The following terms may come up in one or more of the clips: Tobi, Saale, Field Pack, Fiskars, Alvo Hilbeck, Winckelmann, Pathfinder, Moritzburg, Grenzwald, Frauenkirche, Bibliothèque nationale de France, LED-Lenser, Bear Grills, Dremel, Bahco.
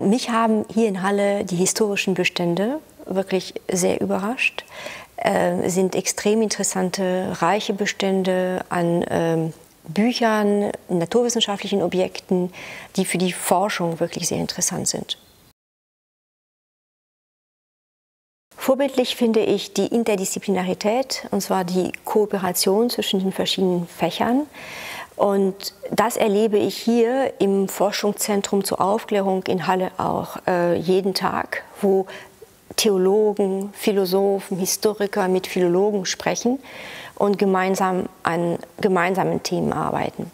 Mich haben hier in Halle die historischen Bestände wirklich sehr überrascht. Es sind extrem interessante, reiche Bestände an Büchern, naturwissenschaftlichen Objekten, die für die Forschung wirklich sehr interessant sind. Vorbildlich finde ich die Interdisziplinarität, und zwar die Kooperation zwischen den verschiedenen Fächern. Und das erlebe ich hier im Forschungszentrum zur Aufklärung in Halle auch jeden Tag, wo Theologen, Philosophen, Historiker mit Philologen sprechen und gemeinsam an gemeinsamen Themen arbeiten.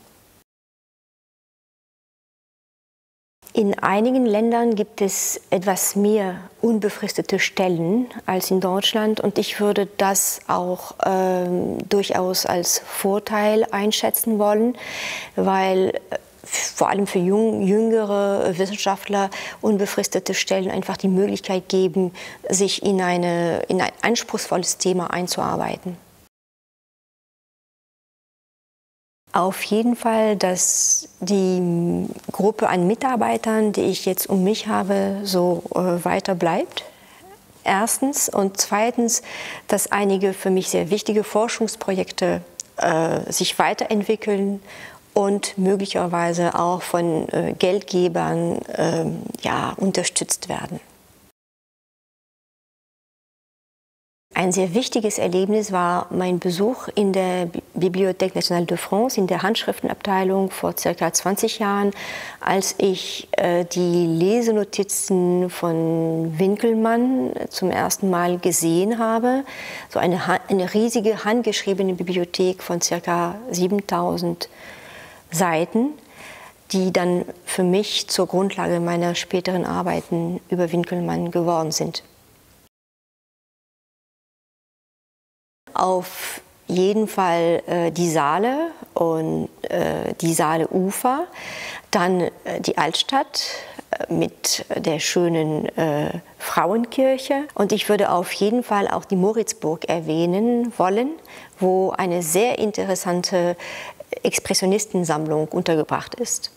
In einigen Ländern gibt es etwas mehr unbefristete Stellen als in Deutschland, und ich würde das auch durchaus als Vorteil einschätzen wollen, weil vor allem für jüngere Wissenschaftler unbefristete Stellen einfach die Möglichkeit geben, sich in ein anspruchsvolles Thema einzuarbeiten. Auf jeden Fall, dass die Gruppe an Mitarbeitern, die ich jetzt um mich habe, so weiter bleibt. Erstens. Und zweitens, dass einige für mich sehr wichtige Forschungsprojekte sich weiterentwickeln und möglicherweise auch von Geldgebern unterstützt werden. Ein sehr wichtiges Erlebnis war mein Besuch in der Bibliothèque nationale de France, in der Handschriftenabteilung vor ca. 20 Jahren, als ich die Lesenotizen von Winckelmann zum ersten Mal gesehen habe. So eine riesige handgeschriebene Bibliothek von ca. 7000 Seiten, die dann für mich zur Grundlage meiner späteren Arbeiten über Winckelmann geworden sind. Auf jeden Fall die Saale und die Saaleufer, dann die Altstadt mit der schönen Frauenkirche, und ich würde auf jeden Fall auch die Moritzburg erwähnen wollen, wo eine sehr interessante Expressionistensammlung untergebracht ist.